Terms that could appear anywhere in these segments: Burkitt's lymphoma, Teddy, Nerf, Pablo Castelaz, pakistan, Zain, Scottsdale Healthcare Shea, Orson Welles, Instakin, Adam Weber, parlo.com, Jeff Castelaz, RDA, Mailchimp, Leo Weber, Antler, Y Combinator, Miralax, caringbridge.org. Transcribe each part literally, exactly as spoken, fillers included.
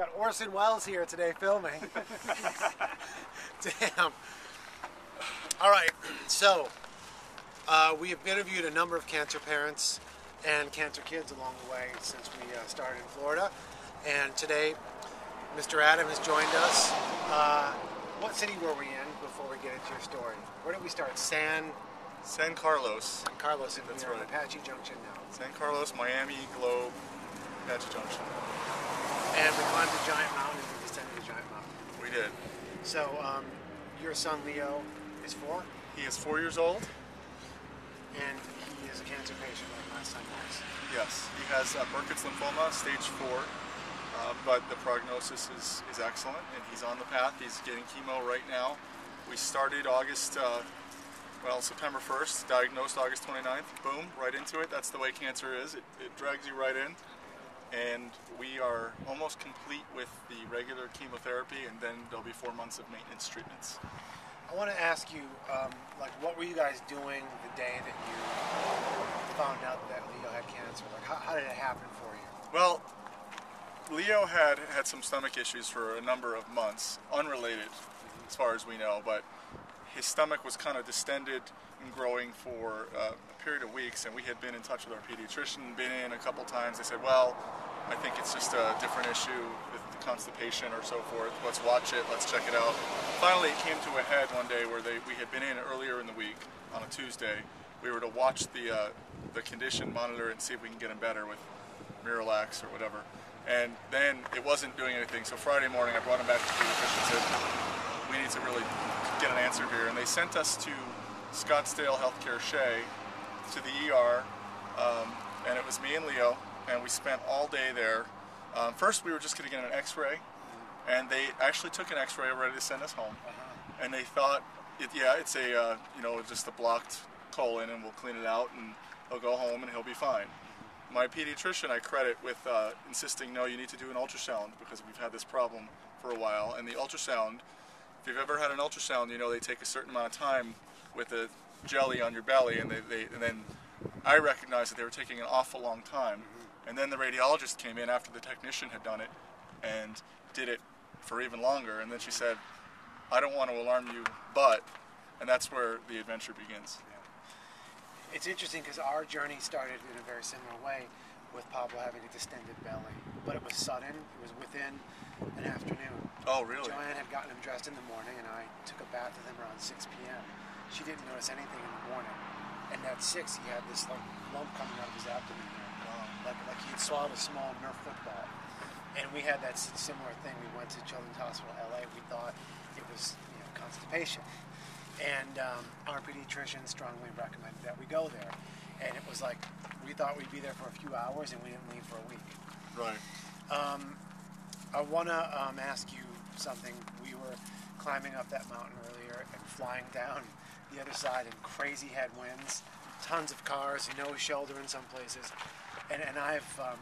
got Orson Welles here today filming. Damn. All right, so uh, we have interviewed a number of cancer parents and cancer kids along the way since we uh, started in Florida. And today, Mister Adam has joined us. Uh, what city were we in before we get into your story? Where did we start? San? San Carlos. San Carlos, in that's right. Apache Junction now. San Carlos, Miami, Globe, Apache Junction. And we climbed the giant mountain and we descended the giant mountain. We did. So, um, your son Leo is four? He is four years old. And he is a cancer patient like my son was. Yes, he has uh, Burkitt's lymphoma, stage four. Uh, but the prognosis is, is excellent, and he's on the path. He's getting chemo right now. We started August, uh, well, September first, diagnosed August twenty-ninth. Boom, right into it. That's the way cancer is. It, it drags you right in. And we are almost complete with the regular chemotherapy, and then there'll be four months of maintenance treatments. I want to ask you, um, like, what were you guys doing the day that you found out that Leo had cancer? Like, how, how did it happen for you? Well, Leo had had some stomach issues for a number of months, unrelated as far as we know, but his stomach was kind of distended and growing for uh, a period of weeks, and we had been in touch with our pediatrician, been in a couple times. They said, well, I think it's just a different issue with the constipation or so forth. Let's watch it, let's check it out. Finally, it came to a head one day where they we had been in earlier in the week on a Tuesday. We were to watch the, uh, the condition, monitor, and see if we can get him better with Miralax or whatever. And then it wasn't doing anything, so Friday morning I brought him back to the pediatrician and said, we need to really get an answer here. And they sent us to Scottsdale Healthcare Shea, to the E R, um, and it was me and Leo, and we spent all day there. Um, first we were just going to get an x-ray, and they actually took an x-ray ready to send us home. Uh-huh. And they thought, it, yeah, it's a, uh, you know, just a blocked colon, and we'll clean it out, and he'll go home and he'll be fine. My pediatrician I credit with uh, insisting, no, you need to do an ultrasound because we've had this problem for a while. And the ultrasound, if you've ever had an ultrasound, you know they take a certain amount of time with a jelly on your belly. And, they, they, and then I recognized that they were taking an awful long time. And then the radiologist came in after the technician had done it and did it for even longer. And then she said, I don't want to alarm you, but, and that's where the adventure begins. It's interesting because our journey started in a very similar way with Pablo having a distended belly, but it was sudden. It was within an afternoon. Oh, really? Joanne had gotten him dressed in the morning, and I took a bath with him around six p m She didn't notice anything in the morning, and at six he had this like lump coming out of his abdomen, like like he had swallowed a small Nerf football. And we had that similar thing. We went to Children's Hospital L A. We thought it was you know, constipation. And um, our pediatrician strongly recommended that we go there. And it was like, we thought we'd be there for a few hours and we didn't leave for a week. Right. Um, I want to um, ask you something. We were climbing up that mountain earlier and flying down the other side in crazy headwinds, tons of cars, no shelter in some places. And, and I've um,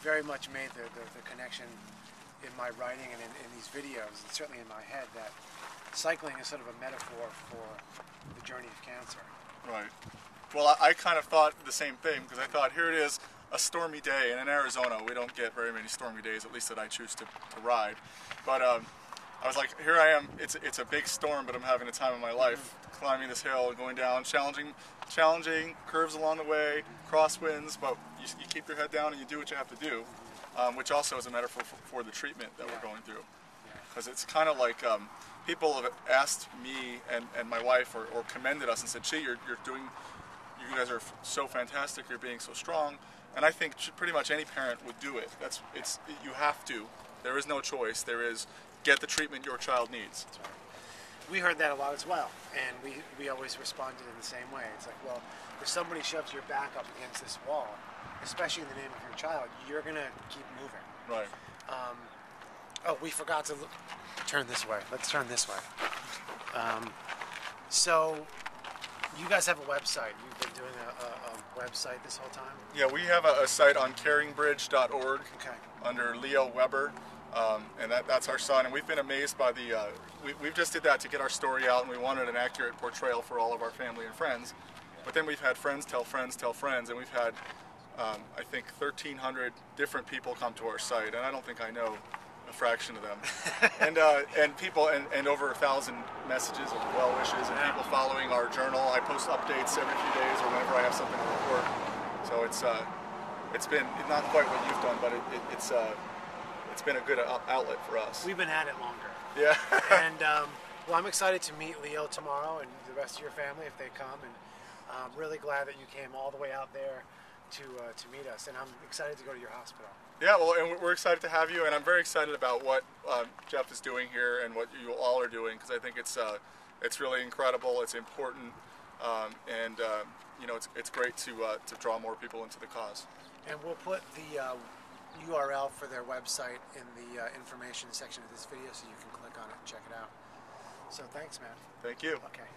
very much made the, the, the connection in my writing and in, in these videos, and certainly in my head, that cycling is sort of a metaphor for the journey of cancer. Right. Well, I, I kind of thought the same thing, because I thought, here it is, a stormy day, and in Arizona we don't get very many stormy days, at least that I choose to, to ride. But um, I was like, here I am, it's, it's a big storm, but I'm having the time of my life, mm-hmm. climbing this hill and going down, challenging, challenging curves along the way, crosswinds, but you, you keep your head down and you do what you have to do, um, which also is a metaphor for, for the treatment that yeah. we're going through. Because it's kind of like um, people have asked me and, and my wife or, or commended us and said, gee, you're, you're doing, you guys are f so fantastic, you're being so strong. And I think pretty much any parent would do it. That's, it's, you have to. There is no choice. There is, get the treatment your child needs. That's right. We heard that a lot as well. And we, we always responded in the same way. It's like, well, if somebody shoves your back up against this wall, especially in the name of your child, you're going to keep moving. Right. Um, Oh, we forgot to look. Turn this way. Let's turn this way. Um, so, you guys have a website. You've been doing a, a, a website this whole time? Yeah, we have a, a site on caring bridge dot org okay. under Leo Weber, um, and that, that's our son. And we've been amazed by the, uh, we, we've just did that to get our story out, and we wanted an accurate portrayal for all of our family and friends. But then we've had friends tell friends tell friends, and we've had Um, I think thirteen hundred different people come to our site, and I don't think I know a fraction of them. and uh, and people and, and over a thousand messages of well wishes and people following our journal. I post updates every few days or whenever I have something to report. So it's uh, it's been not quite what you've done, but it, it, it's uh, it's been a good outlet for us. We've been at it longer. Yeah. and um, well, I'm excited to meet Leo tomorrow and the rest of your family if they come, and I'm really glad that you came all the way out there to uh, to meet us, and I'm excited to go to your hospital. Yeah, well, and we're excited to have you, and I'm very excited about what um, Jeff is doing here and what you all are doing, because I think it's uh, it's really incredible. It's important, um, and um, you know, it's it's great to uh, to draw more people into the cause. And we'll put the uh, U R L for their website in the uh, information section of this video, so you can click on it and check it out. So thanks, man. Thank you. Okay.